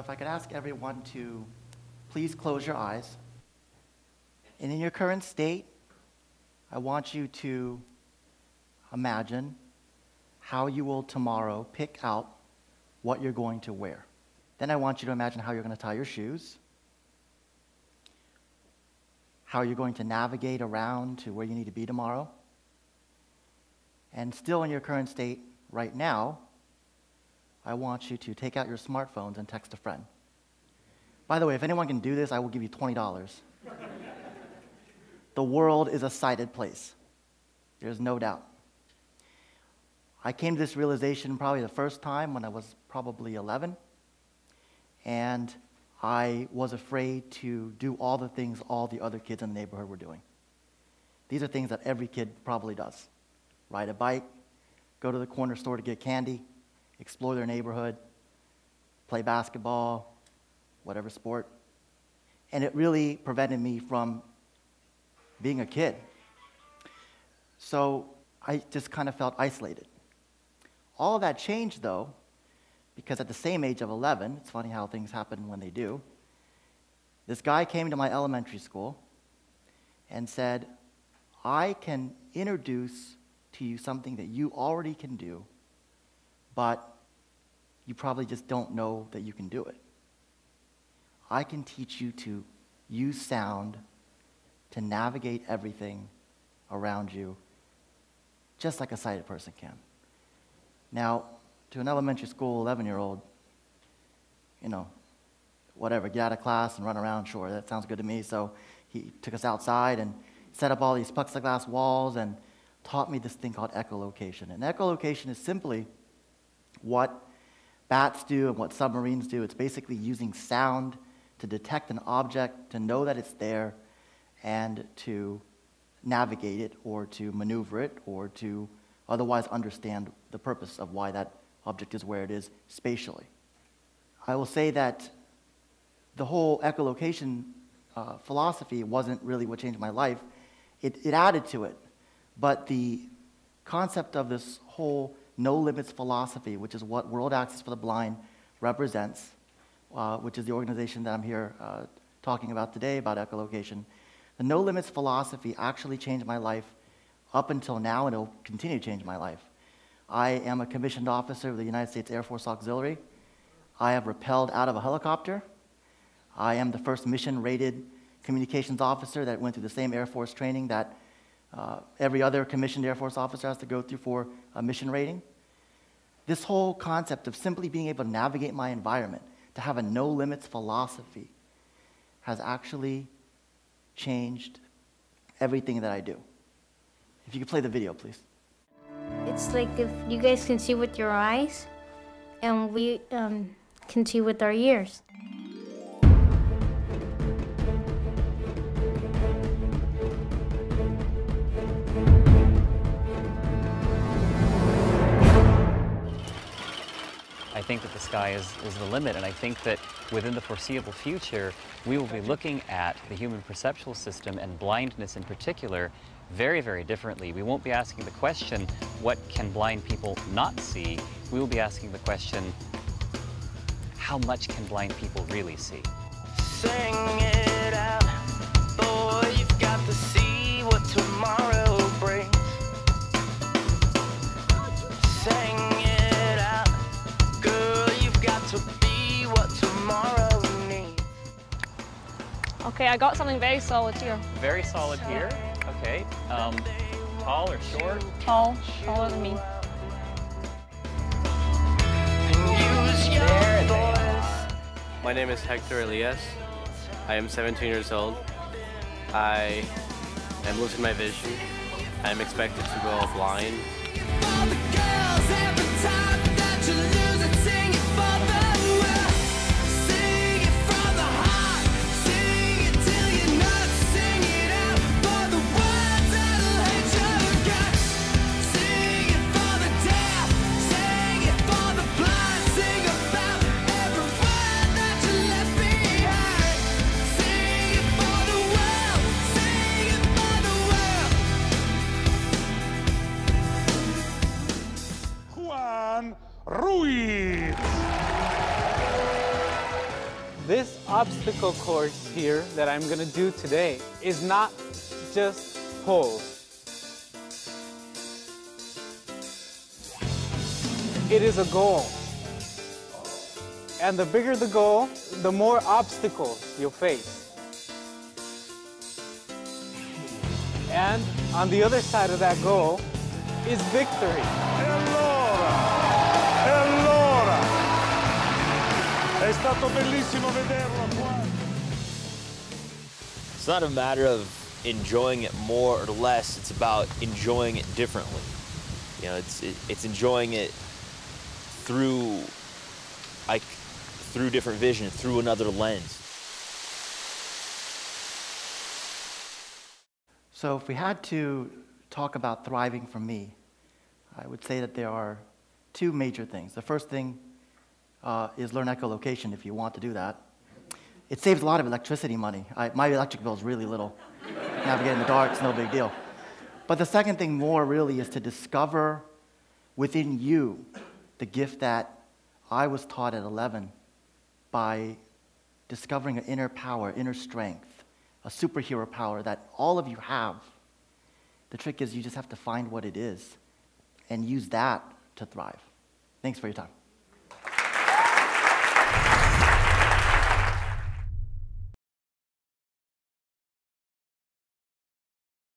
if I could ask everyone to please close your eyes. And in your current state, I want you to imagine how you will tomorrow pick out what you're going to wear. Then I want you to imagine how you're going to tie your shoes, how you're going to navigate around to where you need to be tomorrow. And still in your current state right now, I want you to take out your smartphones and text a friend. By the way, if anyone can do this, I will give you $20. The world is a sighted place. There's no doubt. I came to this realization probably the first time when I was probably 11, and I was afraid to do all the things all the other kids in the neighborhood were doing. These are things that every kid probably does. Ride a bike, go to the corner store to get candy, explore their neighborhood, play basketball, whatever sport. And it really prevented me from being a kid. So I just kind of felt isolated. All of that changed, though, because at the same age of 11, it's funny how things happen when they do, this guy came to my elementary school and said, I can introduce to you something that you already can do, but you probably just don't know that you can do it. I can teach you to use sound to navigate everything around you, just like a sighted person can. Now, to an elementary school 11-year-old, you know, whatever, get out of class and run around, sure, that sounds good to me. So he took us outside and set up all these plexiglass walls and taught me this thing called echolocation. And echolocation is simply what bats do and what submarines do. It's basically using sound to detect an object, to know that it's there, and to navigate it or to maneuver it or to otherwise understand the purpose of why that object is where it is spatially. I will say that the whole echolocation philosophy wasn't really what changed my life. It added to it. But the concept of this whole no limits philosophy, which is what World Access for the Blind represents, which is the organization that I'm here talking about today about echolocation, the no limits philosophy actually changed my life up until now, and it will continue to change my life. I am a commissioned officer of the United States Air Force Auxiliary. I have rappelled out of a helicopter. I am the first mission-rated communications officer that went through the same Air Force training that every other commissioned Air Force officer has to go through for a mission rating. This whole concept of simply being able to navigate my environment, to have a no limits philosophy, has actually changed everything that I do. If you could play the video, please. It's like if you guys can see with your eyes, and we can see with our ears. I think that the sky is the limit, and I think that within the foreseeable future, we will be looking at the human perceptual system and blindness in particular very, very differently. We won't be asking the question, what can blind people not see? We will be asking the question, how much can blind people really see? Sing it out, boy, you've got to see what tomorrow brings. Sing to be what tomorrow needs. Okay, I got something very solid here. Very solid here. Okay. Tall or short? Tall. Taller than me. There they are. My name is Hector Elias. I am 17 years old. I am losing my vision. I am expected to go blind. obstacle course here that I'm gonna do today is not just poles. It is a goal. And the bigger the goal, the more obstacles you'll face. And on the other side of that goal is victory. E allora, è stato bellissimo vederlo qua. It's not a matter of enjoying it more or less, it's about enjoying it differently. You know, it's enjoying it through different vision, through another lens. So if we had to talk about thriving for me, I would say that there are two major things. The first thing is learn echolocation if you want to do that. It saves a lot of electricity money. My electric bill is really little. Navigate in the dark, it's no big deal. But the second thing more really is to discover within you the gift that I was taught at 11 by discovering an inner power, inner strength, a superhero power that all of you have. The trick is you just have to find what it is and use that to thrive. Thanks for your time.